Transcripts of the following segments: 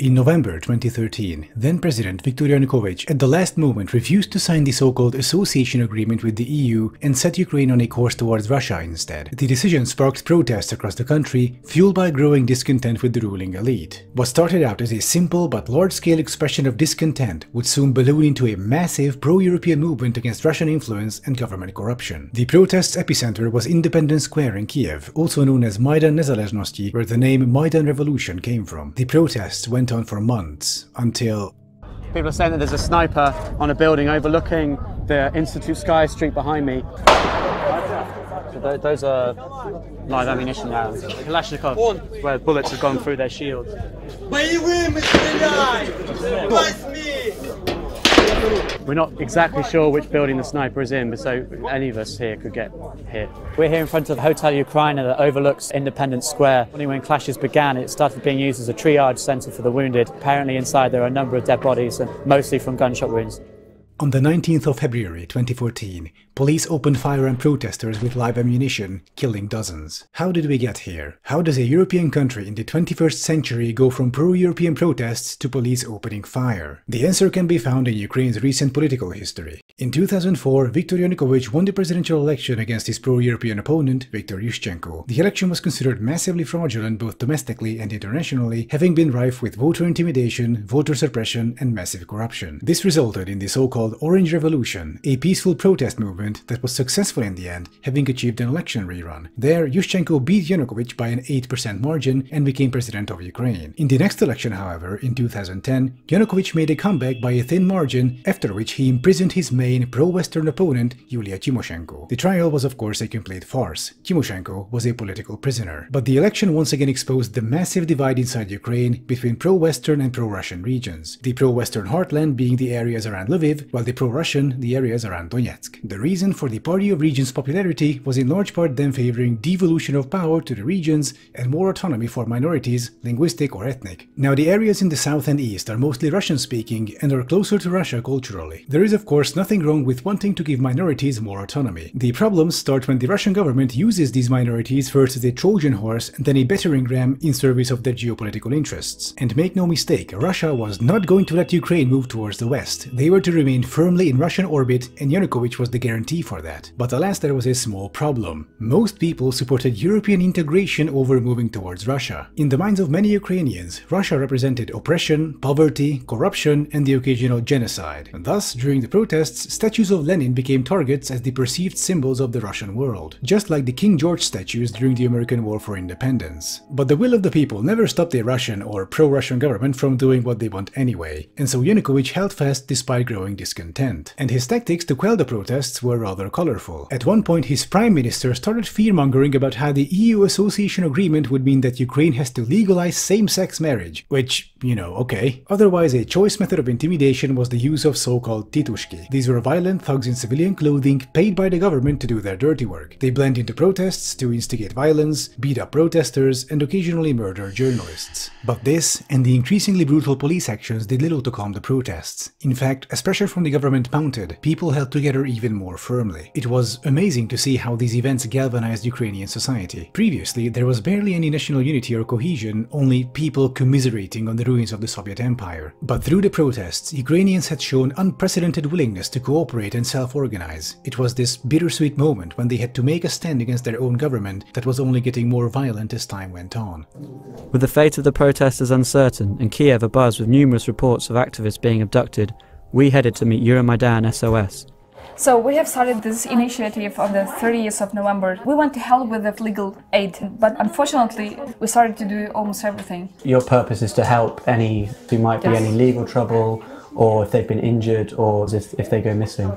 In November 2013, then-President Viktor Yanukovych at the last moment refused to sign the so-called association agreement with the EU and set Ukraine on a course towards Russia instead. The decision sparked protests across the country, fueled by growing discontent with the ruling elite. What started out as a simple but large-scale expression of discontent would soon balloon into a massive pro-European movement against Russian influence and government corruption. The protest's epicenter was Independence Square in Kiev, also known as Maidan Nezalezhnosti, where the name Maidan Revolution came from. The protests went on for months until people are saying that there's a sniper on a building overlooking the Institute Sky Street behind me. So those are live ammunition now. Kalashnikov, where bullets have gone through their shields. We're not exactly sure which building the sniper is in, but so any of us here could get hit. We're here in front of the Hotel Ukraina that overlooks Independence Square. When clashes began, it started being used as a triage centre for the wounded. Apparently inside there are a number of dead bodies, and mostly from gunshot wounds. On the 19th of February 2014, police opened fire on protesters with live ammunition, killing dozens. How did we get here? How does a European country in the 21st century go from pro-European protests to police opening fire? The answer can be found in Ukraine's recent political history. In 2004, Viktor Yanukovych won the presidential election against his pro-European opponent, Viktor Yushchenko. The election was considered massively fraudulent both domestically and internationally, having been rife with voter intimidation, voter suppression, and massive corruption. This resulted in the so-called Orange Revolution, a peaceful protest movement that was successful in the end, having achieved an election rerun. There, Yushchenko beat Yanukovych by an 8% margin and became president of Ukraine. In the next election, however, in 2010, Yanukovych made a comeback by a thin margin, after which he imprisoned his main pro-Western opponent, Yulia Tymoshenko. The trial was of course a complete farce. Tymoshenko was a political prisoner. But the election once again exposed the massive divide inside Ukraine between pro-Western and pro-Russian regions, the pro-Western heartland being the areas around Lviv, while the pro-Russian, the areas around Donetsk. The reason for the Party of Regions' popularity was in large part them favoring devolution of power to the regions and more autonomy for minorities, linguistic or ethnic. Now, the areas in the south and east are mostly Russian-speaking and are closer to Russia culturally. There is of course nothing wrong with wanting to give minorities more autonomy. The problems start when the Russian government uses these minorities first as a Trojan horse and then a battering ram in service of their geopolitical interests. And make no mistake, Russia was not going to let Ukraine move towards the west. They were to remain firmly in Russian orbit, and Yanukovych was the guarantee for that. But alas, there was a small problem. Most people supported European integration over moving towards Russia. In the minds of many Ukrainians, Russia represented oppression, poverty, corruption, and the occasional genocide. And thus, during the protests, statues of Lenin became targets as the perceived symbols of the Russian world, just like the King George statues during the American War for Independence. But the will of the people never stopped the Russian or pro-Russian government from doing what they want anyway, and so Yanukovych held fast despite growing discontent. And his tactics to quell the protests were rather colorful. At one point, his prime minister started fearmongering about how the EU association agreement would mean that Ukraine has to legalize same-sex marriage, which, you know, okay. Otherwise, a choice method of intimidation was the use of so-called titushki. These were violent thugs in civilian clothing paid by the government to do their dirty work. They blend into protests to instigate violence, beat up protesters, and occasionally murder journalists. But this and the increasingly brutal police actions did little to calm the protests. In fact, as pressure from the government mounted, people held together even more firmly. It was amazing to see how these events galvanized Ukrainian society. Previously, there was barely any national unity or cohesion, only people commiserating on the ruins of the Soviet Empire. But through the protests, Ukrainians had shown unprecedented willingness to cooperate and self-organize. It was this bittersweet moment when they had to make a stand against their own government that was only getting more violent as time went on. With the fate of the protesters uncertain and Kiev abuzz with numerous reports of activists being abducted, we headed to meet Euromaidan SOS. So we have started this initiative on the 30th of November. We want to help with the legal aid, but unfortunately we started to do almost everything. Your purpose is to help any who might be any legal trouble, or if they've been injured, or if they go missing.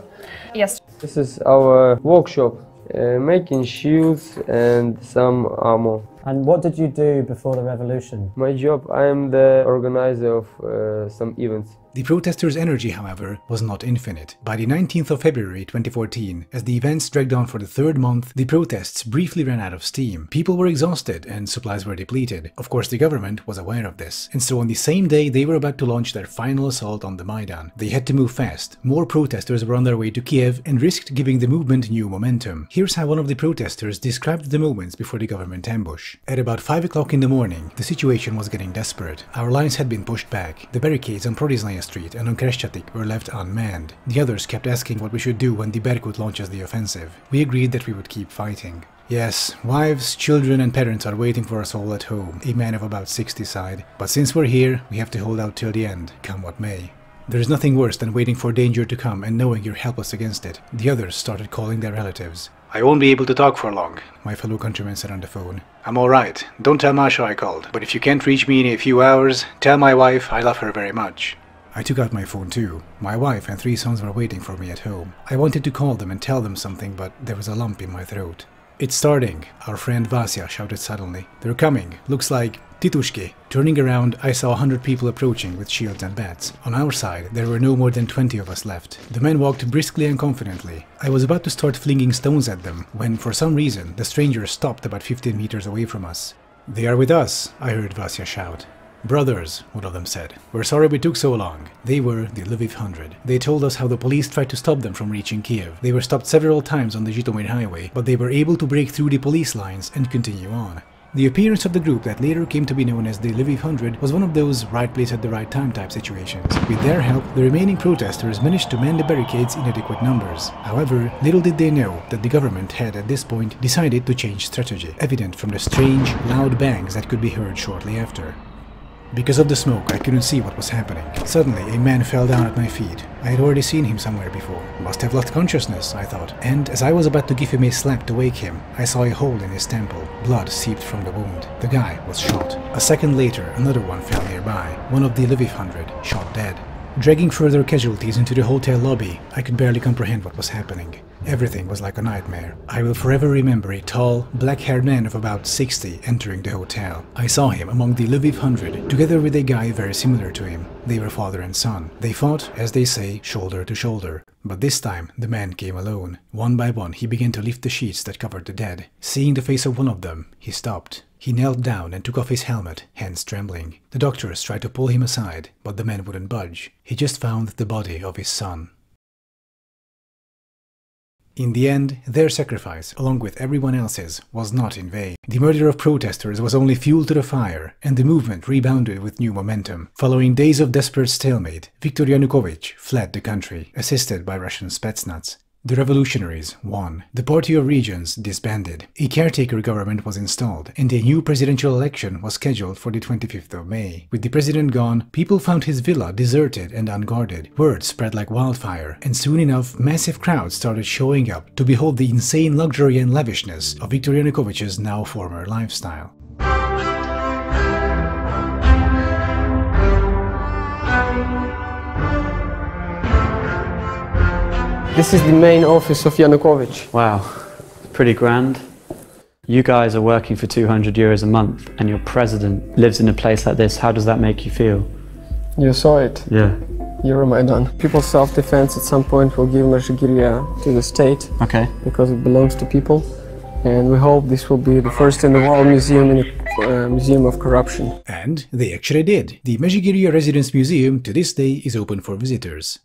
Yes. This is our workshop, making shields and some armor. And what did you do before the revolution? My job, I am the organizer of some events. The protesters' energy, however, was not infinite. By the 19th of February 2014, as the events dragged on for the third month, the protests briefly ran out of steam. People were exhausted and supplies were depleted. Of course, the government was aware of this, and so on the same day they were about to launch their final assault on the Maidan. They had to move fast. More protesters were on their way to Kiev and risked giving the movement new momentum. Here's how one of the protesters described the moments before the government ambush. March. At about 5 o'clock in the morning, the situation was getting desperate. Our lines had been pushed back. The barricades on Prorizhnaya Street and on Kreshchatik were left unmanned. The others kept asking what we should do when the Berkut launches the offensive. We agreed that we would keep fighting. Yes, wives, children and parents are waiting for us all at home, a man of about 60 sighed. But since we're here, we have to hold out till the end, come what may. There is nothing worse than waiting for danger to come and knowing you're helpless against it. The others started calling their relatives. I won't be able to talk for long, my fellow countryman said on the phone. I'm alright, don't tell Masha I called, but if you can't reach me in a few hours, tell my wife I love her very much. I took out my phone too. My wife and 3 sons were waiting for me at home. I wanted to call them and tell them something, but there was a lump in my throat. It's starting, our friend Vasya shouted suddenly. They're coming, looks like Titushki. Turning around, I saw 100 people approaching with shields and bats. On our side, there were no more than 20 of us left. The men walked briskly and confidently. I was about to start flinging stones at them, when for some reason, the strangers stopped about 15 meters away from us. They are with us, I heard Vasya shout. Brothers, one of them said. We're sorry we took so long. They were the Lviv Hundred. They told us how the police tried to stop them from reaching Kiev. They were stopped several times on the Zhytomyr highway, but they were able to break through the police lines and continue on. The appearance of the group that later came to be known as the Lviv Hundred was one of those right place at the right time type situations. With their help, the remaining protesters managed to man the barricades in adequate numbers. However, little did they know that the government had at this point decided to change strategy, evident from the strange, loud bangs that could be heard shortly after. Because of the smoke, I couldn't see what was happening. Suddenly, a man fell down at my feet. I had already seen him somewhere before. Must have lost consciousness, I thought. And as I was about to give him a slap to wake him, I saw a hole in his temple. Blood seeped from the wound. The guy was shot. A second later, another one fell nearby. One of the Lviv Hundred, shot dead. Dragging further casualties into the hotel lobby, I could barely comprehend what was happening. Everything was like a nightmare. I will forever remember a tall, black-haired man of about 60 entering the hotel. I saw him among the Lviv Hundred, together with a guy very similar to him. They were father and son. They fought, as they say, shoulder to shoulder. But this time, the man came alone. One by one, he began to lift the sheets that covered the dead. Seeing the face of one of them, he stopped. He knelt down and took off his helmet, hands trembling. The doctors tried to pull him aside, but the man wouldn't budge. He just found the body of his son. In the end, their sacrifice, along with everyone else's, was not in vain. The murder of protesters was only fuel to the fire, and the movement rebounded with new momentum. Following days of desperate stalemate, Viktor Yanukovych fled the country, assisted by Russian Spetsnaz. The revolutionaries won. The Party of Regions disbanded. A caretaker government was installed, and a new presidential election was scheduled for the 25th of May. With the president gone, people found his villa deserted and unguarded. Word spread like wildfire, and soon enough, massive crowds started showing up to behold the insane luxury and lavishness of Viktor Yanukovych's now former lifestyle. This is the main office of Yanukovych. Wow, pretty grand. You guys are working for 200 euros a month and your president lives in a place like this. How does that make you feel? You saw it. Yeah. Euromaidan. People's self-defense at some point will give Mezhyhirya to the state. Okay. Because it belongs to people. And we hope this will be the first in the world museum Museum of Corruption. And they actually did. The Mezhyhirya Residence Museum to this day is open for visitors.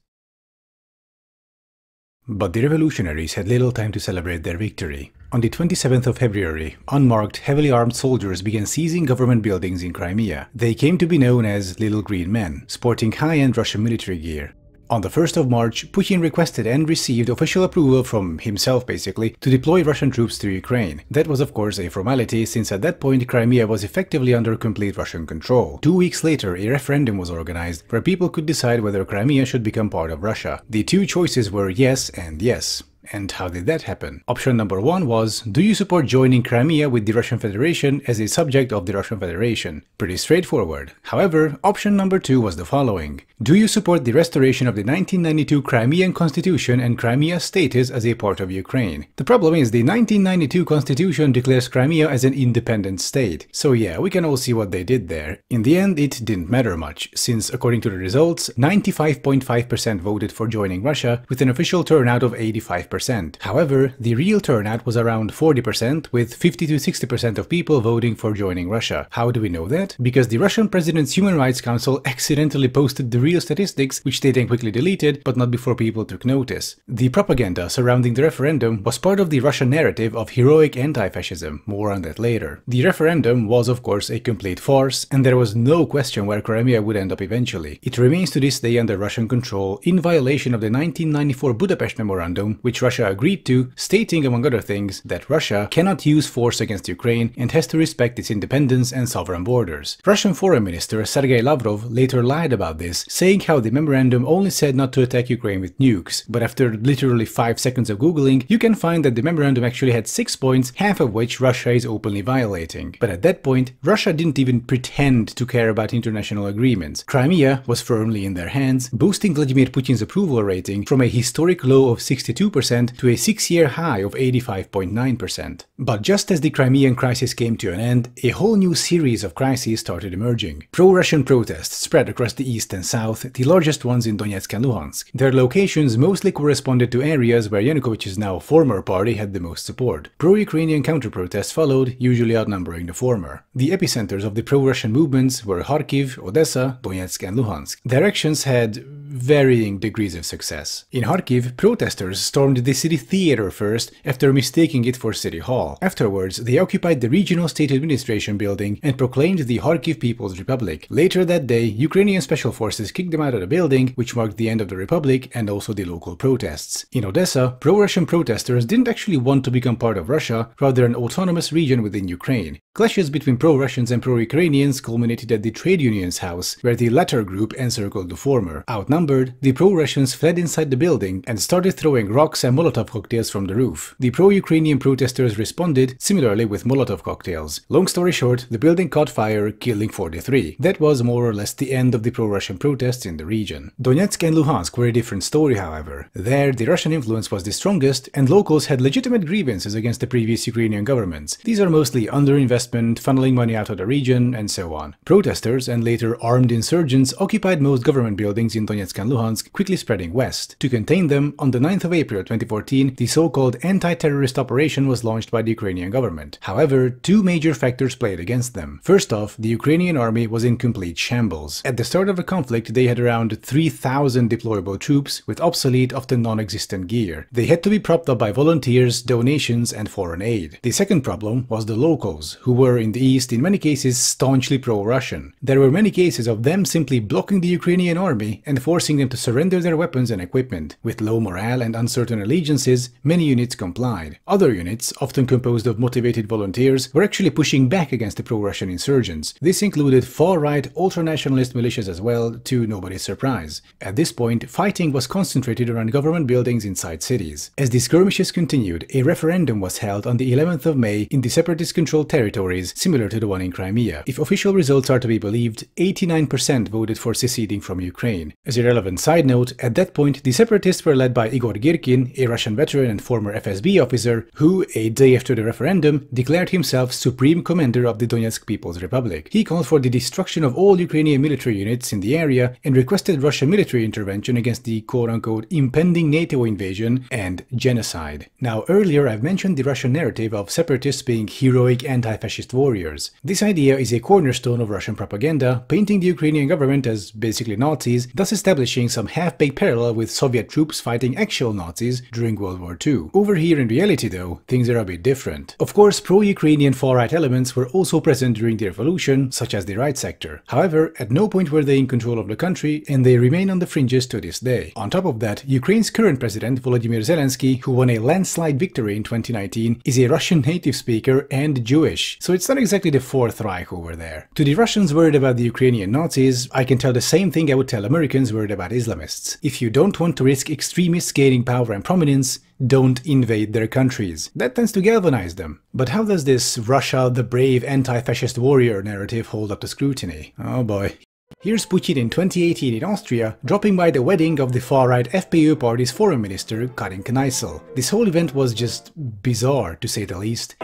But the revolutionaries had little time to celebrate their victory. On the 27th of February, unmarked, heavily armed soldiers began seizing government buildings in Crimea. They came to be known as Little Green Men, sporting high-end Russian military gear. On the 1st of March, Putin requested and received official approval from himself, basically, to deploy Russian troops to Ukraine. That was, of course, a formality, since at that point Crimea was effectively under complete Russian control. 2 weeks later, a referendum was organized, where people could decide whether Crimea should become part of Russia. The two choices were yes and yes. And how did that happen? Option number 1 was, do you support joining Crimea with the Russian Federation as a subject of the Russian Federation? Pretty straightforward. However, option number 2 was the following. Do you support the restoration of the 1992 Crimean Constitution and Crimea's status as a part of Ukraine? The problem is the 1992 Constitution declares Crimea as an independent state. So yeah, we can all see what they did there. In the end, it didn't matter much, since according to the results, 95.5% voted for joining Russia with an official turnout of 85%. 25%. However, the real turnout was around 40%, with 50 to 60% of people voting for joining Russia. How do we know that? Because the Russian president's Human Rights Council accidentally posted the real statistics, which they then quickly deleted, but not before people took notice. The propaganda surrounding the referendum was part of the Russian narrative of heroic anti-fascism, more on that later. The referendum was of course a complete farce, and there was no question where Crimea would end up eventually. It remains to this day under Russian control, in violation of the 1994 Budapest Memorandum, which Russia agreed to, stating among other things that Russia cannot use force against Ukraine and has to respect its independence and sovereign borders. Russian Foreign Minister Sergei Lavrov later lied about this, saying how the memorandum only said not to attack Ukraine with nukes, but after literally 5 seconds of googling, you can find that the memorandum actually had 6 points, half of which Russia is openly violating. But at that point, Russia didn't even pretend to care about international agreements. Crimea was firmly in their hands, boosting Vladimir Putin's approval rating from a historic low of 62% to a 6-year high of 85.9%. But just as the Crimean crisis came to an end, a whole new series of crises started emerging. Pro-Russian protests spread across the east and south, the largest ones in Donetsk and Luhansk. Their locations mostly corresponded to areas where Yanukovych's now former party had the most support. Pro-Ukrainian counter-protests followed, usually outnumbering the former. The epicenters of the pro-Russian movements were Kharkiv, Odessa, Donetsk and Luhansk. Their actions had varying degrees of success. In Kharkiv, protesters stormed the city theater first after mistaking it for City Hall. Afterwards, they occupied the regional state administration building and proclaimed the Kharkiv People's Republic. Later that day, Ukrainian special forces kicked them out of the building, which marked the end of the republic and also the local protests. In Odessa, pro-Russian protesters didn't actually want to become part of Russia, rather an autonomous region within Ukraine. Clashes between pro-Russians and pro-Ukrainians culminated at the trade union's house, where the latter group encircled the former. Outnumbered, the pro-Russians fled inside the building and started throwing rocks and Molotov cocktails from the roof. The pro-Ukrainian protesters responded, similarly with Molotov cocktails. Long story short, the building caught fire, killing 43. That was more or less the end of the pro-Russian protests in the region. Donetsk and Luhansk were a different story, however. There, the Russian influence was the strongest, and locals had legitimate grievances against the previous Ukrainian governments. These are mostly underinvestment, funneling money out of the region, and so on. Protesters, and later armed insurgents, occupied most government buildings in Donetsk and Luhansk, quickly spreading west. To contain them, on the 9th of April 2014, the so-called anti-terrorist operation was launched by the Ukrainian government. However, two major factors played against them. First off, the Ukrainian army was in complete shambles. At the start of the conflict, they had around 3,000 deployable troops, with obsolete, often non-existent gear. They had to be propped up by volunteers, donations, and foreign aid. The second problem was the locals, who were in the east, in many cases, staunchly pro-Russian. There were many cases of them simply blocking the Ukrainian army and forcing them to surrender their weapons and equipment. With low morale and uncertain allegiances, many units complied. Other units, often composed of motivated volunteers, were actually pushing back against the pro-Russian insurgents. This included far-right, ultra-nationalist militias as well, to nobody's surprise. At this point, fighting was concentrated around government buildings inside cities. As the skirmishes continued, a referendum was held on the 11th of May in the separatist-controlled territories, similar to the one in Crimea. If official results are to be believed, 89% voted for seceding from Ukraine. As a relevant side note, at that point, the separatists were led by Igor Girkin, a Russian veteran and former FSB officer, who, a day after the referendum, declared himself Supreme Commander of the Donetsk People's Republic. He called for the destruction of all Ukrainian military units in the area and requested Russian military intervention against the quote-unquote impending NATO invasion and genocide. Now, earlier I've mentioned the Russian narrative of separatists being heroic anti-fascist warriors. This idea is a cornerstone of Russian propaganda, painting the Ukrainian government as basically Nazis, thus establishing some half-baked parallel with Soviet troops fighting actual Nazis during World War II. Over here in reality, though, things are a bit different. Of course, pro-Ukrainian far-right elements were also present during the revolution, such as the Right Sector. However, at no point were they in control of the country, and they remain on the fringes to this day. On top of that, Ukraine's current president, Volodymyr Zelensky, who won a landslide victory in 2019, is a Russian native speaker and Jewish, so it's not exactly the Fourth Reich over there. To the Russians worried about the Ukrainian Nazis, I can tell the same thing I would tell Americans worried about Islamists. If you don't want to risk extremists gaining power and prominence, don't invade their countries. That tends to galvanize them. But how does this Russia the brave anti-fascist warrior narrative hold up to scrutiny? Oh boy. Here's Putin in 2018 in Austria, dropping by the wedding of the far-right FPÖ party's foreign minister, Karin Kneissl. This whole event was just bizarre, to say the least.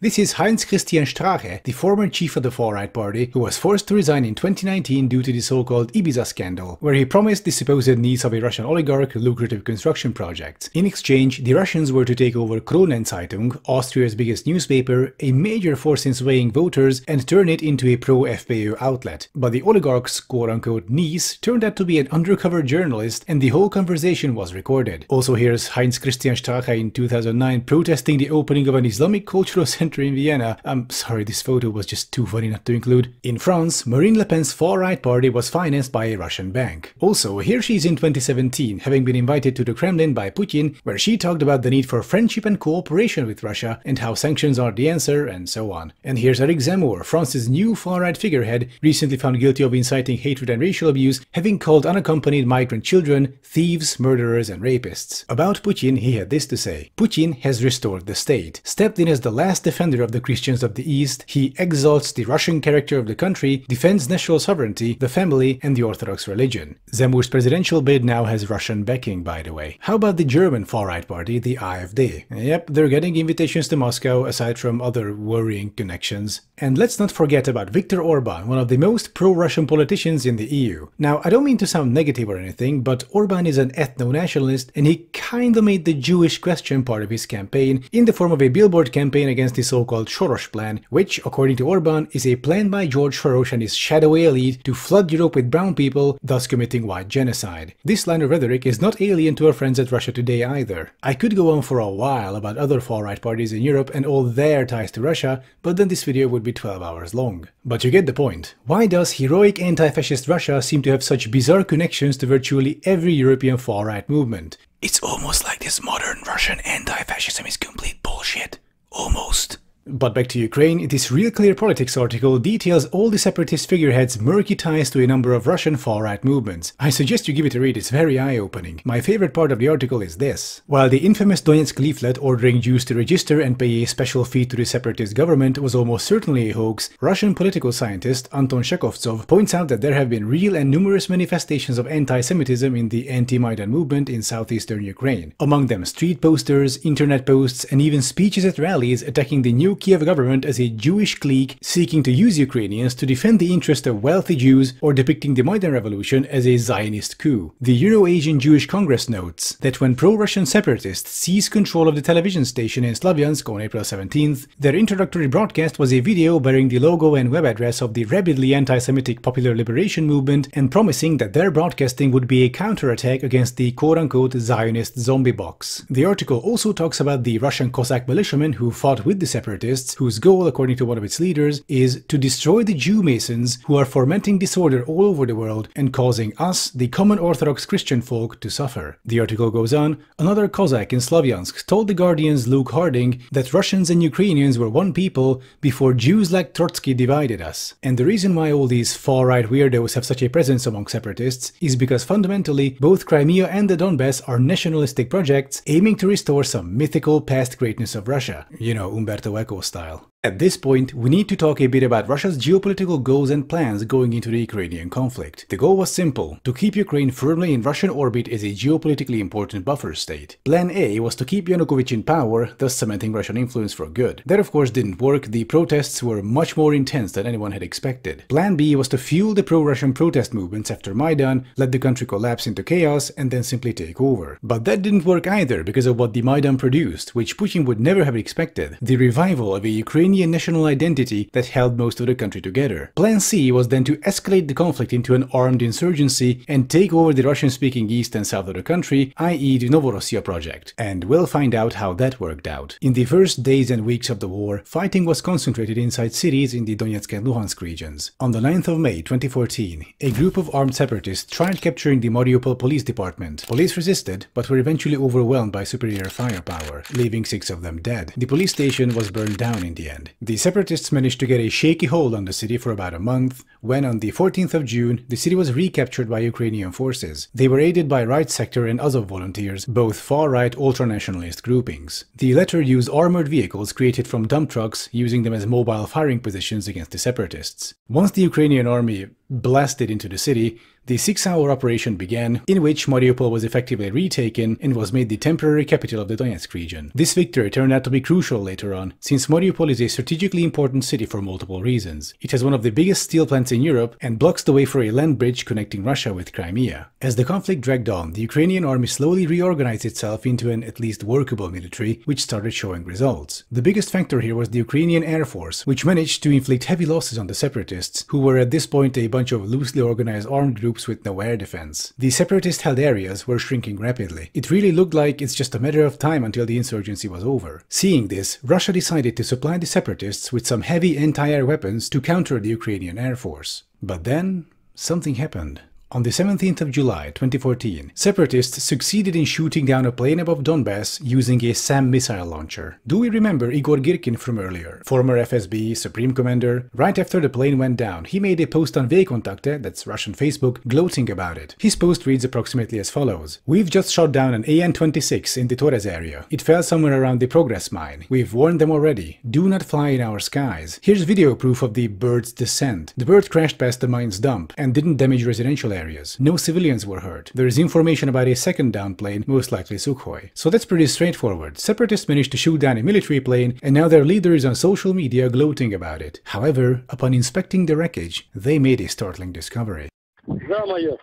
This is Heinz-Christian Strache, the former chief of the far-right party, who was forced to resign in 2019 due to the so-called Ibiza scandal, where he promised the supposed niece of a Russian oligarch lucrative construction projects. In exchange, the Russians were to take over Kronen Zeitung, Austria's biggest newspaper, a major force in swaying voters, and turn it into a pro-FPÖ outlet. But the oligarch's quote-unquote niece turned out to be an undercover journalist, and the whole conversation was recorded. Also here's Heinz-Christian Strache in 2009 protesting the opening of an Islamic cultural center in Vienna. I'm sorry, this photo was just too funny not to include. In France, Marine Le Pen's far-right party was financed by a Russian bank. Also, here she is in 2017, having been invited to the Kremlin by Putin, where she talked about the need for friendship and cooperation with Russia, and how sanctions are the answer, and so on. And here's Eric Zemmour, France's new far-right figurehead, recently found guilty of inciting hatred and racial abuse, having called unaccompanied migrant children thieves, murderers, and rapists. About Putin, he had this to say: Putin has restored the state. Stepped in as the last defender of the Christians of the East, he exalts the Russian character of the country, defends national sovereignty, the family, and the Orthodox religion. Zemmour's presidential bid now has Russian backing, by the way. How about the German far-right party, the AfD? Yep, they're getting invitations to Moscow, aside from other worrying connections. And let's not forget about Viktor Orban, one of the most pro-Russian politicians in the EU. Now, I don't mean to sound negative or anything, but Orban is an ethno-nationalist, and he kinda made the Jewish question part of his campaign in the form of a billboard campaign against the so-called Soros plan, which, according to Orban, is a plan by George Soros and his shadowy elite to flood Europe with brown people, thus committing white genocide. This line of rhetoric is not alien to our friends at Russia Today either. I could go on for a while about other far-right parties in Europe and all their ties to Russia, but then this video would be 12 hours long. But you get the point. Why does heroic anti-fascist Russia seem to have such bizarre connections to virtually every European far-right movement? It's almost like this modern Russian anti-fascism is complete bullshit. Almost. But back to Ukraine, this Real Clear Politics article details all the separatist figureheads' murky ties to a number of Russian far-right movements. I suggest you give it a read, it's very eye-opening. My favorite part of the article is this. While the infamous Donetsk leaflet ordering Jews to register and pay a special fee to the separatist government was almost certainly a hoax, Russian political scientist Anton Shakovtsov points out that there have been real and numerous manifestations of anti-Semitism in the anti-Maidan movement in southeastern Ukraine. Among them street posters, internet posts, and even speeches at rallies attacking the new Kiev government as a Jewish clique seeking to use Ukrainians to defend the interests of wealthy Jews, or depicting the Maidan revolution as a Zionist coup. The Euro-Asian Jewish Congress notes that when pro-Russian separatists seized control of the television station in Slavyansk on April 17th, their introductory broadcast was a video bearing the logo and web address of the rabidly anti-Semitic Popular Liberation Movement and promising that their broadcasting would be a counterattack against the quote-unquote Zionist zombie box. The article also talks about the Russian Cossack militiamen who fought with the separatists, whose goal, according to one of its leaders, is to destroy the Jew Masons who are fomenting disorder all over the world and causing us, the common Orthodox Christian folk, to suffer. The article goes on, another Cossack in Slavyansk told The Guardian's Luke Harding that Russians and Ukrainians were one people before Jews like Trotsky divided us. And the reason why all these far-right weirdos have such a presence among separatists is because fundamentally both Crimea and the Donbass are nationalistic projects aiming to restore some mythical past greatness of Russia. You know, Umberto Eco style. At this point, we need to talk a bit about Russia's geopolitical goals and plans going into the Ukrainian conflict. The goal was simple: to keep Ukraine firmly in Russian orbit as a geopolitically important buffer state. Plan A was to keep Yanukovych in power, thus cementing Russian influence for good. That of course didn't work, the protests were much more intense than anyone had expected. Plan B was to fuel the pro-Russian protest movements after Maidan, let the country collapse into chaos, and then simply take over. But that didn't work either because of what the Maidan produced, which Putin would never have expected: the revival of a Ukrainian national identity that held most of the country together. Plan C was then to escalate the conflict into an armed insurgency and take over the Russian-speaking east and south of the country, i.e. the Novorossiya project. And we'll find out how that worked out. In the first days and weeks of the war, fighting was concentrated inside cities in the Donetsk and Luhansk regions. On the 9th of May 2014, a group of armed separatists tried capturing the Mariupol police department. Police resisted, but were eventually overwhelmed by superior firepower, leaving 6 of them dead. The police station was burned down in the end. The separatists managed to get a shaky hold on the city for about a month, when on the 14th of June, the city was recaptured by Ukrainian forces. They were aided by Right Sector and Azov volunteers, both far-right ultra-nationalist groupings. The latter used armored vehicles created from dump trucks, using them as mobile firing positions against the separatists. Once the Ukrainian army blasted into the city, The six-hour operation began, in which Mariupol was effectively retaken and was made the temporary capital of the Donetsk region. This victory turned out to be crucial later on, since Mariupol is a strategically important city for multiple reasons. It has one of the biggest steel plants in Europe and blocks the way for a land bridge connecting Russia with Crimea. As the conflict dragged on, the Ukrainian army slowly reorganized itself into an at least workable military, which started showing results. The biggest factor here was the Ukrainian Air Force, which managed to inflict heavy losses on the separatists, who were at this point a bunch of loosely organized armed groups with no air defense. The separatist-held areas were shrinking rapidly. It really looked like it's just a matter of time until the insurgency was over. Seeing this, Russia decided to supply the separatists with some heavy anti-air weapons to counter the Ukrainian Air Force. But then, something happened. On the 17th of July, 2014, separatists succeeded in shooting down a plane above Donbass using a SAM missile launcher. Do we remember Igor Girkin from earlier? Former FSB, Supreme Commander. Right after the plane went down, he made a post on VKontakte, that's Russian Facebook, gloating about it. His post reads approximately as follows. We've just shot down an AN-26 in the Torres area. It fell somewhere around the Progress mine. We've warned them already. Do not fly in our skies. Here's video proof of the bird's descent. The bird crashed past the mine's dump and didn't damage residential areas. No civilians were hurt. There is information about a second downed plane, most likely Sukhoi. So that's pretty straightforward. Separatists managed to shoot down a military plane, and now their leader is on social media gloating about it. However, upon inspecting the wreckage, they made a startling discovery. Да, майор.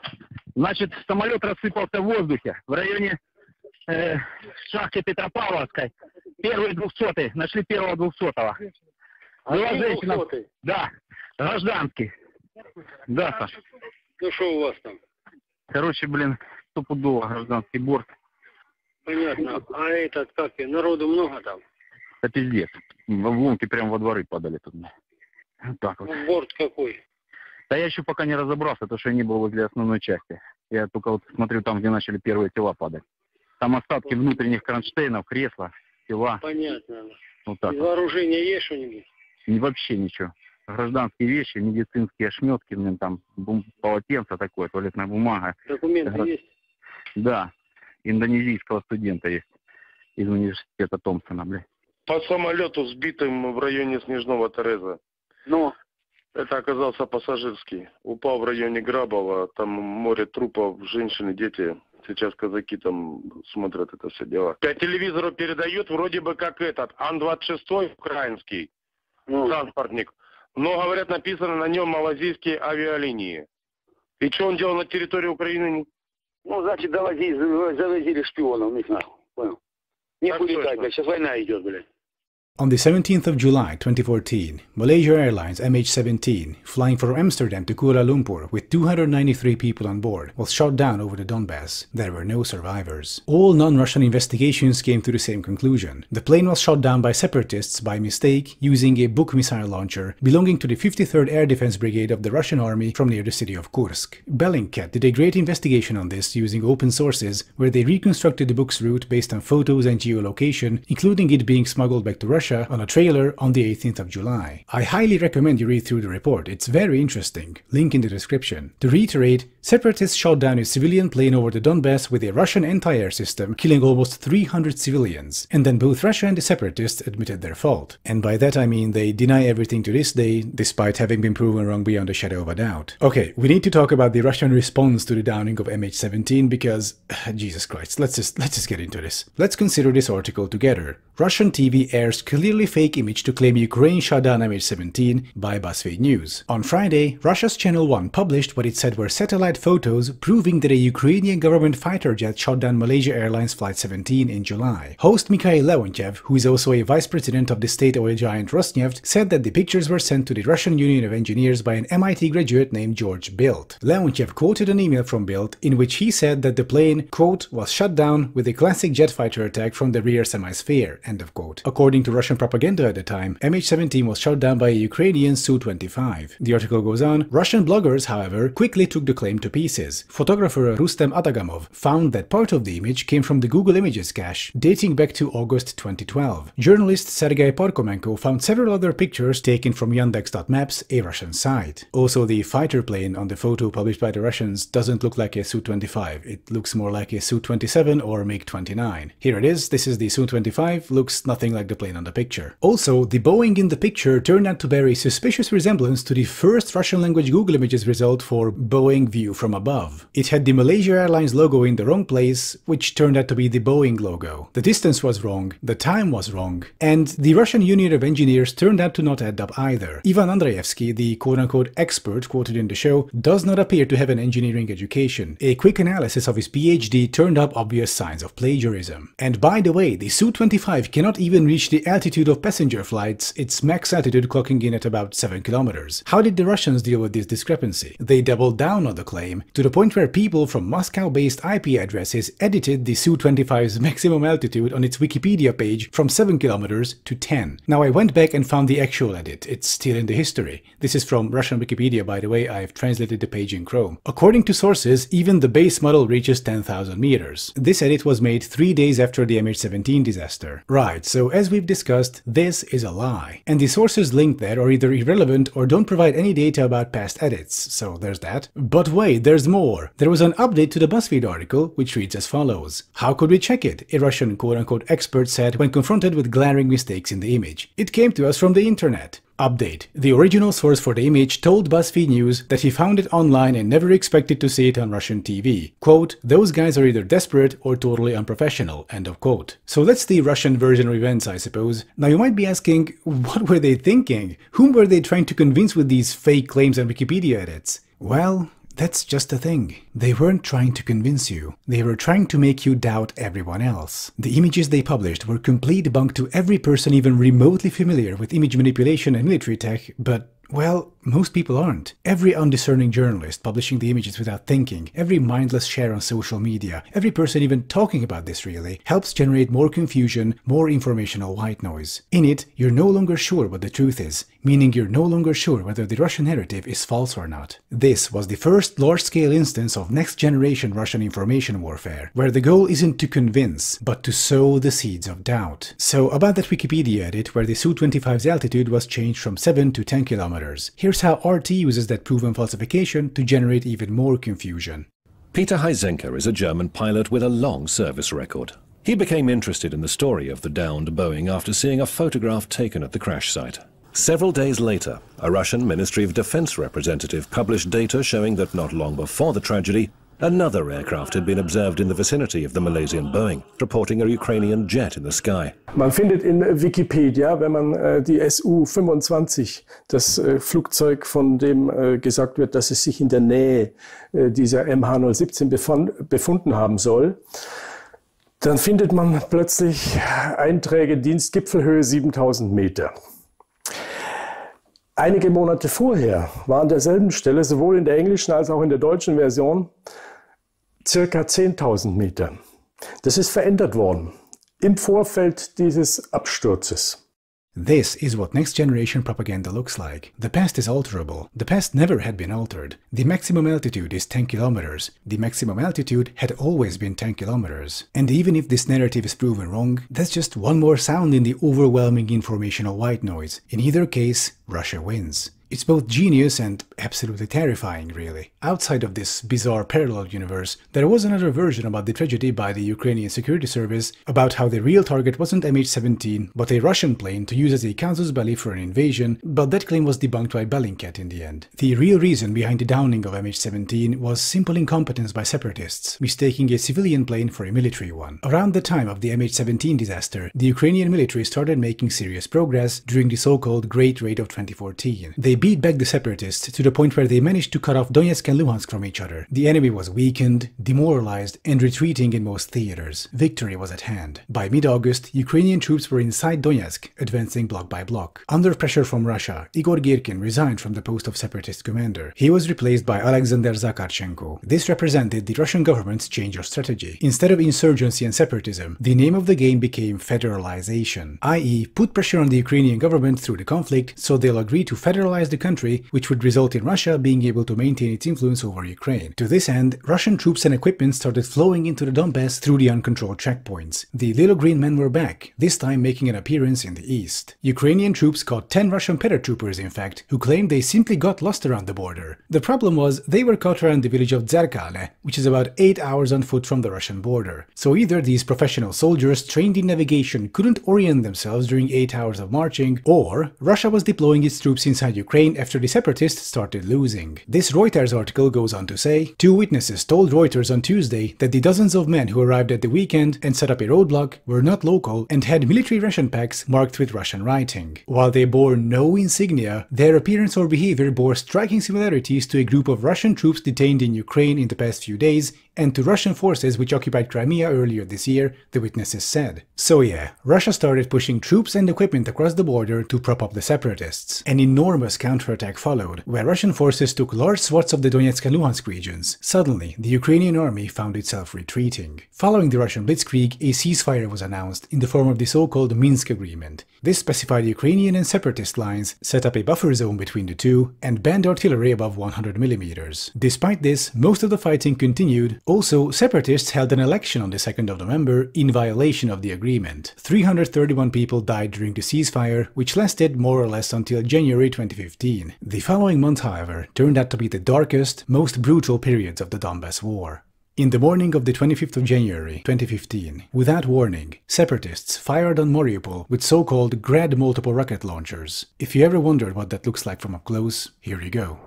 Значит, самолет рассыпался в воздухе в районе шахты Петропавловской. Первый двухсотый. Нашли первого двухсотого. Была женщина. Да. Гражданский. Да, Саша. Ну что у вас там? Короче, блин, стопудово гражданский борт. Понятно. А этот как? Народу много там? Да пиздец. Обломки прям во дворы падали тут. Вот так вот. Борт какой? Да я еще пока не разобрался, потому что я не был возле основной части. Я только вот смотрю там, где начали первые тела падать. Там остатки внутренних кронштейнов, кресла, тела. Понятно. Вот так. И вооружение вот. Есть что-нибудь? Вообще ничего. Гражданские вещи, медицинские ошметки, там полотенце такое, туалетная бумага. Документы есть? Да, индонезийского студента есть из университета Томпсона, блядь. По самолету, сбитым в районе Снежного Тереза. Ну? Это оказался пассажирский. Упал в районе Грабова, там море трупов, женщины, дети. Сейчас казаки там смотрят это все дело. По телевизору передают вроде бы как этот, Ан-26 украинский, транспортник. Но, говорят, написано на нем малазийские авиалинии. И что он делал на территории Украины? Ну, значит, завозили шпионов, не знаю. Понял? Не будет так, блядь, сейчас война идет, блядь. On the 17th of July 2014, Malaysia Airlines MH17, flying from Amsterdam to Kuala Lumpur with 293 people on board, was shot down over the Donbass. There were no survivors. All non-Russian investigations came to the same conclusion. The plane was shot down by separatists by mistake using a Buk missile launcher belonging to the 53rd Air Defense Brigade of the Russian Army from near the city of Kursk. Bellingcat did a great investigation on this using open sources, where they reconstructed the Buk's route based on photos and geolocation, including it being smuggled back to Russia on a trailer on the 18th of July. I highly recommend you read through the report, it's very interesting. Link in the description. To reiterate, separatists shot down a civilian plane over the Donbass with a Russian anti-air system, killing almost 300 civilians. And then both Russia and the separatists admitted their fault. And by that I mean they deny everything to this day, despite having been proven wrong beyond a shadow of a doubt. Okay, we need to talk about the Russian response to the downing of MH17 because, Jesus Christ, let's just get into this. Let's consider this article together. Russian TV airs clearly fake image to claim Ukraine shot down MH17 by BuzzFeed News. On Friday, Russia's Channel 1 published what it said were satellite photos proving that a Ukrainian government fighter jet shot down Malaysia Airlines Flight 17 in July. Host Mikhail Leontyev, who is also a vice president of the state oil giant Rosneft, said that the pictures were sent to the Russian Union of Engineers by an MIT graduate named George Bildt. Leontyev quoted an email from Bildt in which he said that the plane, quote, was shot down with a classic jet fighter attack from the rear semisphere, end of quote. According to Russian propaganda at the time, MH17 was shot down by a Ukrainian Su-25. The article goes on, Russian bloggers, however, quickly took the claim to pieces. Photographer Rustem Adagamov found that part of the image came from the Google Images cache, dating back to August 2012. Journalist Sergei Parkomenko found several other pictures taken from Yandex.Maps, a Russian site. Also, the fighter plane on the photo published by the Russians doesn't look like a Su-25, it looks more like a Su-27 or MiG-29. Here it is, this is the Su-25, looks nothing like the plane on the picture. Also, the Boeing in the picture turned out to bear a suspicious resemblance to the first Russian-language Google Images result for Boeing View from Above. It had the Malaysia Airlines logo in the wrong place, which turned out to be the Boeing logo. The distance was wrong, the time was wrong, and the Russian Union of Engineers turned out to not add up either. Ivan Andreevsky, the quote-unquote expert quoted in the show, does not appear to have an engineering education. A quick analysis of his PhD turned up obvious signs of plagiarism. And by the way, the Su-25 cannot even reach the altitude of passenger flights, its max altitude clocking in at about 7 kilometers. How did the Russians deal with this discrepancy? They doubled down on the claim, to the point where people from Moscow-based IP addresses edited the Su-25's maximum altitude on its Wikipedia page from 7 kilometers to 10. Now I went back and found the actual edit, it's still in the history. This is from Russian Wikipedia, by the way, I've translated the page in Chrome. According to sources, even the base model reaches 10,000 meters. This edit was made 3 days after the MH17 disaster. Right, so as we've discussed, this is a lie. And the sources linked there are either irrelevant or don't provide any data about past edits, so there's that. But wait, there's more! There was an update to the BuzzFeed article, which reads as follows. How could we check it? A Russian quote-unquote expert said when confronted with glaring mistakes in the image. It came to us from the internet. Update. The original source for the image told BuzzFeed News that he found it online and never expected to see it on Russian TV. Quote, those guys are either desperate or totally unprofessional, end of quote. So that's the Russian version of events, I suppose. Now you might be asking, what were they thinking? Whom were they trying to convince with these fake claims and Wikipedia edits? Well, that's just the thing. They weren't trying to convince you. They were trying to make you doubt everyone else. The images they published were complete bunk to every person even remotely familiar with image manipulation and military tech, but, well, most people aren't. Every undiscerning journalist publishing the images without thinking, every mindless share on social media, every person even talking about this really, helps generate more confusion, more informational white noise. In it, you're no longer sure what the truth is, meaning you're no longer sure whether the Russian narrative is false or not. This was the first large-scale instance of next-generation Russian information warfare, where the goal isn't to convince, but to sow the seeds of doubt. So about that Wikipedia edit where the Su-25's altitude was changed from 7 to 10 kilometers. Here's how RT uses that proven falsification to generate even more confusion. Peter Heisenker is a German pilot with a long service record. He became interested in the story of the downed Boeing after seeing a photograph taken at the crash site. Several days later, a Russian Ministry of Defense representative published data showing that not long before the tragedy, another aircraft had been observed in the vicinity of the Malaysian Boeing, reporting a Ukrainian jet in the sky. Man findet in Wikipedia, wenn man die Su-25, das Flugzeug, von dem gesagt wird, dass es sich in der Nähe dieser MH017 befunden haben soll, dann findet man plötzlich Einträge Dienstgipfelhöhe 7000 Meter. Einige Monate vorher war an derselben Stelle, sowohl in der englischen als auch in der deutschen Version, circa 10.000 Meter. Das ist verändert worden im Vorfeld dieses Absturzes. This is what next-generation propaganda looks like. The past is alterable. The past never had been altered. The maximum altitude is 10 kilometers. The maximum altitude had always been 10 kilometers. And even if this narrative is proven wrong, that's just one more sound in the overwhelming informational white noise. In either case, Russia wins. It's both genius and absolutely terrifying, really. Outside of this bizarre parallel universe, there was another version about the tragedy by the Ukrainian Security Service about how the real target wasn't MH17, but a Russian plane to use as a casus belli for an invasion, but that claim was debunked by Bellingcat in the end. The real reason behind the downing of MH17 was simple incompetence by separatists, mistaking a civilian plane for a military one. Around the time of the MH17 disaster, the Ukrainian military started making serious progress during the so-called Great Raid of 2014. They beat back the separatists to the point where they managed to cut off Donetsk and Luhansk from each other. The enemy was weakened, demoralized, and retreating in most theaters. Victory was at hand. By mid-August, Ukrainian troops were inside Donetsk, advancing block by block. Under pressure from Russia, Igor Girkin resigned from the post of separatist commander. He was replaced by Alexander Zakharchenko. This represented the Russian government's change of strategy. Instead of insurgency and separatism, the name of the game became federalization, i.e., put pressure on the Ukrainian government through the conflict so they'll agree to federalize destabilize the country, which would result in Russia being able to maintain its influence over Ukraine. To this end, Russian troops and equipment started flowing into the Donbass through the uncontrolled checkpoints. The little green men were back, this time making an appearance in the east. Ukrainian troops caught 10 Russian paratroopers, in fact, who claimed they simply got lost around the border. The problem was, they were caught around the village of Dzerkale, which is about 8 hours on foot from the Russian border. So either these professional soldiers trained in navigation couldn't orient themselves during 8 hours of marching, or Russia was deploying its troops inside Ukraine after the separatists started losing. This Reuters article goes on to say, two witnesses told Reuters on Tuesday that the dozens of men who arrived at the weekend and set up a roadblock were not local and had military ration packs marked with Russian writing. While they bore no insignia, their appearance or behavior bore striking similarities to a group of Russian troops detained in Ukraine in the past few days and to Russian forces which occupied Crimea earlier this year, the witnesses said. So yeah, Russia started pushing troops and equipment across the border to prop up the separatists. An enormous counterattack followed, where Russian forces took large swaths of the Donetsk and Luhansk regions. Suddenly, the Ukrainian army found itself retreating. Following the Russian blitzkrieg, a ceasefire was announced in the form of the so-called Minsk agreement. This specified Ukrainian and separatist lines, set up a buffer zone between the two, and banned artillery above 100 mm. Despite this, most of the fighting continued. Also, separatists held an election on the 2nd of November in violation of the agreement. 331 people died during the ceasefire, which lasted more or less until January 2015. The following month, however, turned out to be the darkest, most brutal periods of the Donbass war. In the morning of the 25th of January 2015, without warning, separatists fired on Mariupol with so-called Grad multiple rocket launchers. If you ever wondered what that looks like from up close, here you go.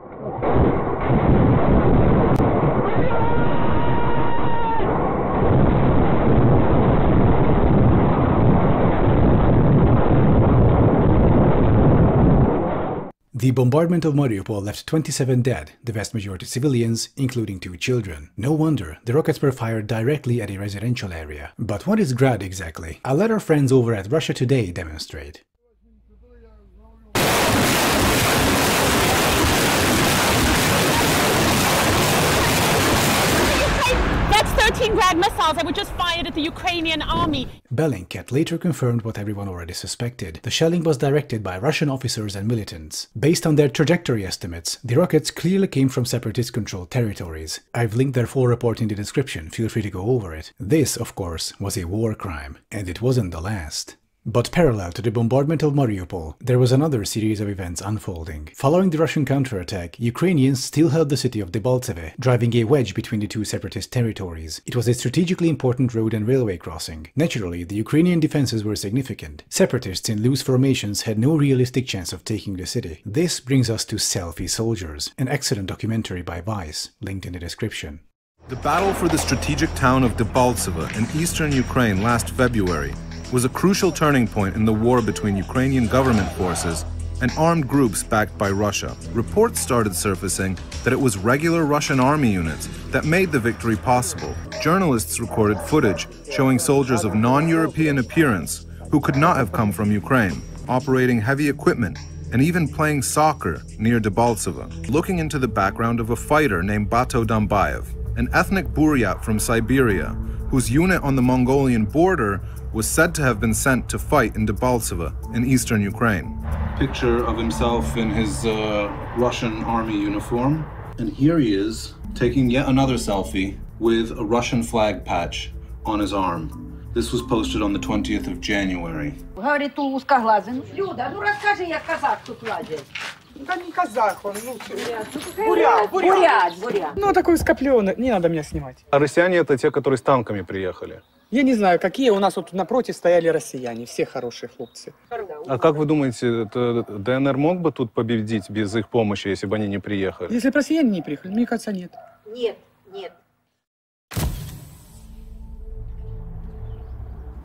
The bombardment of Mariupol left 27 dead, the vast majority civilians, including 2 children. No wonder, the rockets were fired directly at a residential area. But what is Grad exactly? I'll let our friends over at Russia Today demonstrate. That's 13 Grad missiles that were just fired at the Ukrainian army. Bellingcat later confirmed what everyone already suspected. The shelling was directed by Russian officers and militants. Based on their trajectory estimates, the rockets clearly came from separatist-controlled territories. I've linked their full report in the description, feel free to go over it. This, of course, was a war crime. And it wasn't the last. But parallel to the bombardment of Mariupol, there was another series of events unfolding. Following the Russian counterattack, Ukrainians still held the city of Debaltseve, driving a wedge between the two separatist territories. It was a strategically important road and railway crossing. Naturally, the Ukrainian defenses were significant. Separatists in loose formations had no realistic chance of taking the city. This brings us to Selfie Soldiers, an excellent documentary by Vice, linked in the description. The battle for the strategic town of Debaltseve in eastern Ukraine last February was a crucial turning point in the war between Ukrainian government forces and armed groups backed by Russia. Reports started surfacing that it was regular Russian army units that made the victory possible. Journalists recorded footage showing soldiers of non-European appearance who could not have come from Ukraine, operating heavy equipment and even playing soccer near Debaltseve, looking into the background of a fighter named Bato Dambayev, an ethnic Buryat from Siberia, whose unit on the Mongolian border was said to have been sent to fight in Debaltseve in eastern Ukraine. Picture of himself in his Russian army uniform. And here he is taking yet another selfie with a Russian flag patch on his arm. This was posted on the 20th of January. Россияне это те, которые с танками приехали. Я не знаю, какие. У нас вот напротив стояли россияне, все хорошие хлопцы. А как вы думаете, ДНР мог бы тут победить без их помощи, если бы они не приехали? Если бы россияне не приехали, мне кажется, нет. Нет, нет.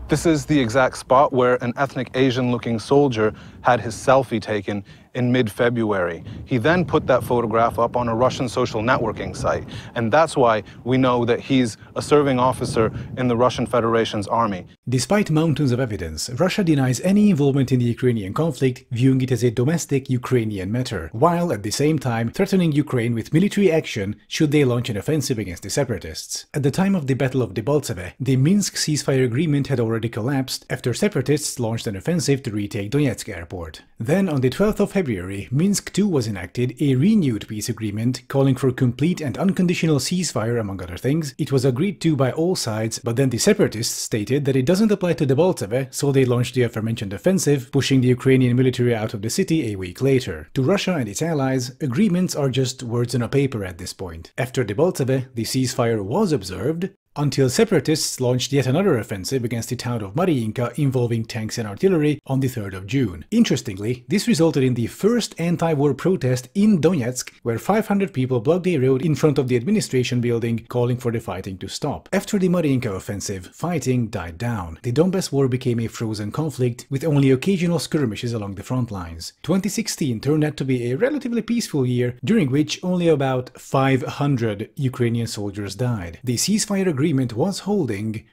This is the exact spot where an ethnic Asian-looking soldier had his selfie taken in mid-February. He then put that photograph up on a Russian social networking site. And that's why we know that he's a serving officer in the Russian Federation's army. Despite mountains of evidence, Russia denies any involvement in the Ukrainian conflict, viewing it as a domestic Ukrainian matter, while at the same time threatening Ukraine with military action should they launch an offensive against the separatists. At the time of the Battle of Debaltseve, the Minsk ceasefire agreement had already collapsed after separatists launched an offensive to retake Donetsk airport. Then on the 12th of February, February, Minsk II was enacted a renewed peace agreement calling for complete and unconditional ceasefire, among other things. It was agreed to by all sides, but then the separatists stated that it doesn't apply to Debaltseve, so they launched the aforementioned offensive, pushing the Ukrainian military out of the city a week later. To Russia and its allies, agreements are just words on a paper at this point. After Debaltseve, the ceasefire was observed, until separatists launched yet another offensive against the town of Mariinka involving tanks and artillery on the 3rd of June. Interestingly, this resulted in the first anti-war protest in Donetsk, where 500 people blocked a road in front of the administration building, calling for the fighting to stop. After the Mariinka offensive, fighting died down. The Donbass war became a frozen conflict, with only occasional skirmishes along the front lines. 2016 turned out to be a relatively peaceful year, during which only about 500 Ukrainian soldiers died. The ceasefire agreement was holding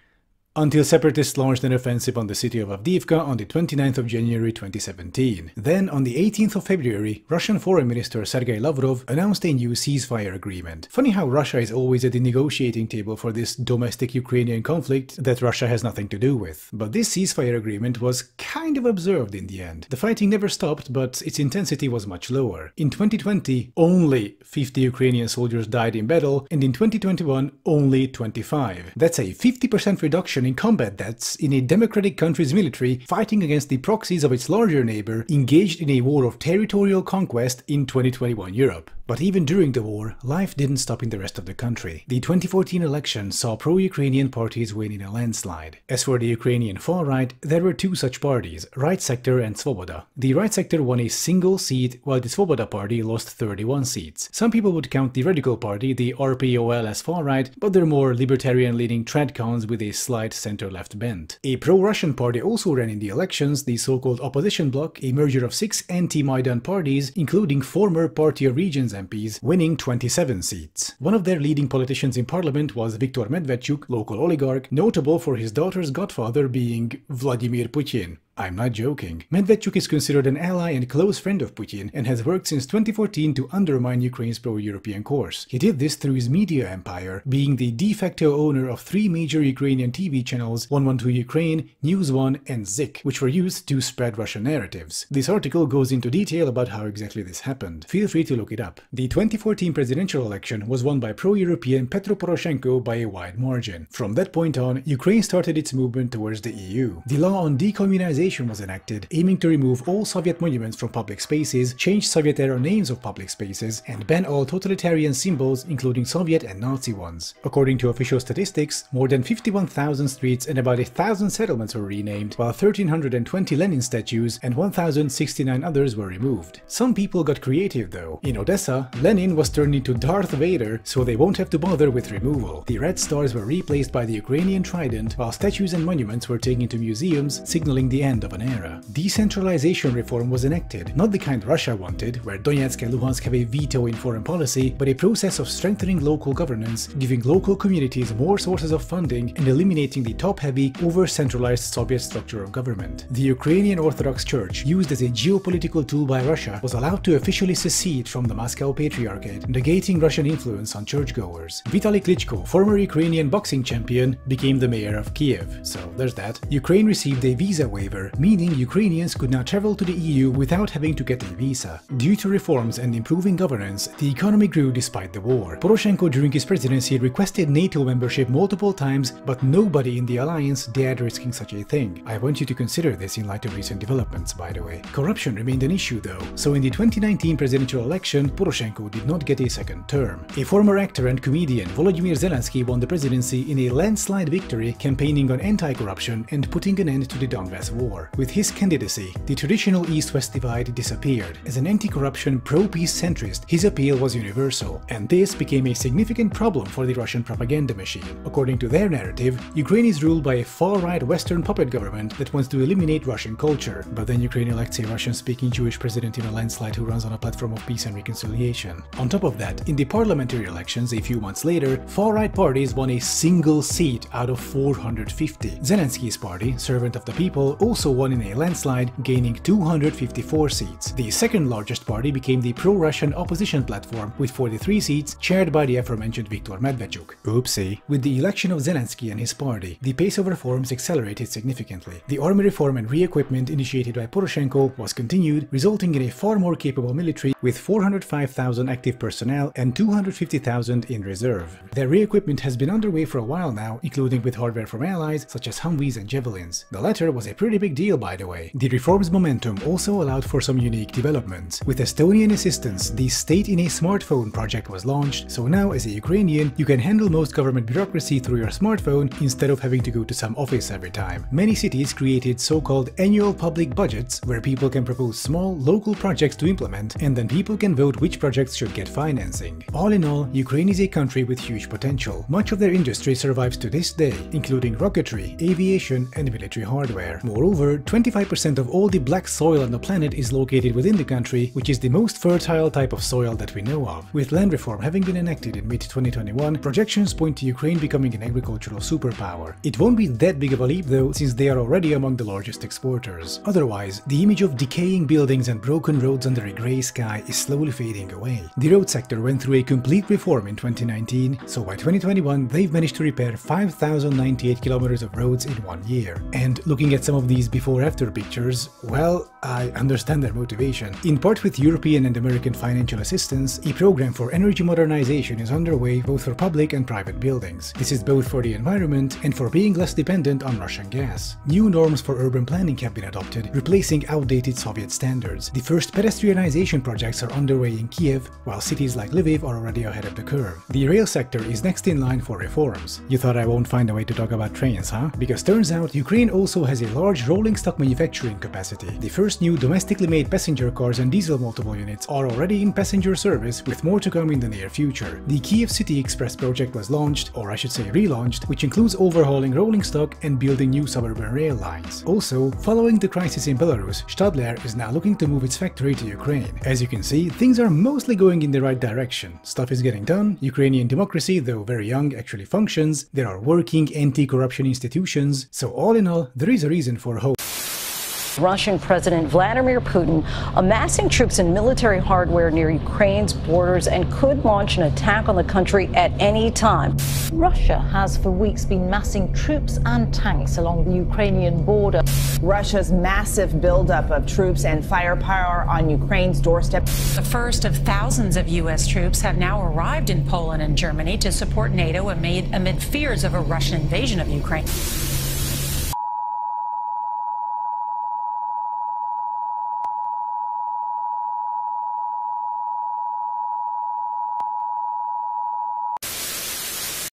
until separatists launched an offensive on the city of Avdiivka on the 29th of January 2017. Then, on the 18th of February, Russian Foreign Minister Sergei Lavrov announced a new ceasefire agreement. Funny how Russia is always at the negotiating table for this domestic Ukrainian conflict that Russia has nothing to do with. But this ceasefire agreement was kind of observed in the end. The fighting never stopped, but its intensity was much lower. In 2020, only 50 Ukrainian soldiers died in battle, and in 2021, only 25. That's a 50% reduction in combat deaths in a democratic country's military fighting against the proxies of its larger neighbor engaged in a war of territorial conquest in 2021 Europe. But even during the war, life didn't stop in the rest of the country. The 2014 election saw pro-Ukrainian parties win in a landslide. As for the Ukrainian far-right, there were two such parties, Right Sector and Svoboda. The Right Sector won a single seat, while the Svoboda party lost 31 seats. Some people would count the Radical Party, the RPOL, as far-right, but they're more libertarian-leaning tradcons with a slight center-left bent. A pro-Russian party also ran in the elections, the so-called Opposition Bloc, a merger of 6 anti-Maidan parties, including former Party of Regions MPs, winning 27 seats. One of their leading politicians in parliament was Viktor Medvedchuk, local oligarch, notable for his daughter's godfather being Vladimir Putin. I'm not joking. Medvedchuk is considered an ally and close friend of Putin and has worked since 2014 to undermine Ukraine's pro-European course. He did this through his media empire, being the de facto owner of 3 major Ukrainian TV channels, 112 Ukraine, News One, and Zik, which were used to spread Russian narratives. This article goes into detail about how exactly this happened. Feel free to look it up. The 2014 presidential election was won by pro-European Petro Poroshenko by a wide margin. From that point on, Ukraine started its movement towards the EU. The law on decommunization was enacted, aiming to remove all Soviet monuments from public spaces, change Soviet-era names of public spaces, and ban all totalitarian symbols, including Soviet and Nazi ones. According to official statistics, more than 51,000 streets and about 1,000 settlements were renamed, while 1,320 Lenin statues and 1,069 others were removed. Some people got creative though. In Odessa, Lenin was turned into Darth Vader, so they won't have to bother with removal. The red stars were replaced by the Ukrainian trident, while statues and monuments were taken to museums, signaling the end of an era. Decentralization reform was enacted, not the kind Russia wanted, where Donetsk and Luhansk have a veto in foreign policy, but a process of strengthening local governance, giving local communities more sources of funding, and eliminating the top-heavy, over-centralized Soviet structure of government. The Ukrainian Orthodox Church, used as a geopolitical tool by Russia, was allowed to officially secede from the Moscow Patriarchate, negating Russian influence on churchgoers. Vitaly Klitschko, former Ukrainian boxing champion, became the mayor of Kiev, so there's that. Ukraine received a visa waiver, meaning Ukrainians could now travel to the EU without having to get a visa. Due to reforms and improving governance, the economy grew despite the war. Poroshenko during his presidency requested NATO membership multiple times, but nobody in the alliance dared risking such a thing. I want you to consider this in light of recent developments, by the way. Corruption remained an issue though, so in the 2019 presidential election, Poroshenko did not get a second term. A former actor and comedian, Volodymyr Zelensky won the presidency in a landslide victory, campaigning on anti-corruption and putting an end to the Donbass war. With his candidacy, the traditional East-West divide disappeared. As an anti-corruption, pro-peace centrist, his appeal was universal, and this became a significant problem for the Russian propaganda machine. According to their narrative, Ukraine is ruled by a far-right Western puppet government that wants to eliminate Russian culture, but then Ukraine elects a Russian-speaking Jewish president in a landslide who runs on a platform of peace and reconciliation. On top of that, in the parliamentary elections a few months later, far-right parties won a single seat out of 450. Zelensky's party, Servant of the People, also also won in a landslide, gaining 254 seats. The second largest party became the pro-Russian opposition platform with 43 seats, chaired by the aforementioned Viktor Medvedchuk. Oopsie. With the election of Zelensky and his party, the pace of reforms accelerated significantly. The army reform and re-equipment initiated by Poroshenko was continued, resulting in a far more capable military with 405,000 active personnel and 250,000 in reserve. Their re-equipment has been underway for a while now, including with hardware from allies such as Humvees and Javelins. The latter was a pretty big deal, by the way. The reform's momentum also allowed for some unique developments. With Estonian assistance, the State in a Smartphone project was launched, so now as a Ukrainian, you can handle most government bureaucracy through your smartphone instead of having to go to some office every time. Many cities created so-called annual public budgets, where people can propose small, local projects to implement, and then people can vote which projects should get financing. All in all, Ukraine is a country with huge potential. Much of their industry survives to this day, including rocketry, aviation, and military hardware. Moreover, 25% of all the black soil on the planet is located within the country, which is the most fertile type of soil that we know of. With land reform having been enacted in mid-2021, projections point to Ukraine becoming an agricultural superpower. It won't be that big of a leap though, since they are already among the largest exporters. Otherwise, the image of decaying buildings and broken roads under a grey sky is slowly fading away. The road sector went through a complete reform in 2019, so by 2021 they've managed to repair 5,098 kilometers of roads in 1 year. And looking at some of these before-after pictures, well, I understand their motivation. In part with European and American financial assistance, a program for energy modernization is underway both for public and private buildings. This is both for the environment and for being less dependent on Russian gas. New norms for urban planning have been adopted, replacing outdated Soviet standards. The first pedestrianization projects are underway in Kiev, while cities like Lviv are already ahead of the curve. The rail sector is next in line for reforms. You thought I won't find a way to talk about trains, huh? Because turns out Ukraine also has a large rolling stock manufacturing capacity. The first new domestically made passenger cars and diesel multiple units are already in passenger service, with more to come in the near future. The Kiev City Express project was launched, or I should say relaunched, which includes overhauling rolling stock and building new suburban rail lines. Also, following the crisis in Belarus, Stadler is now looking to move its factory to Ukraine. As you can see, things are mostly going in the right direction. Stuff is getting done, Ukrainian democracy, though very young, actually functions, there are working anti-corruption institutions, so all in all, there is a reason for hope. Russian President Vladimir Putin amassing troops and military hardware near Ukraine's borders and could launch an attack on the country at any time. Russia has for weeks been massing troops and tanks along the Ukrainian border. Russia's massive buildup of troops and firepower on Ukraine's doorstep. The first of thousands of U.S. troops have now arrived in Poland and Germany to support NATO amid fears of a Russian invasion of Ukraine.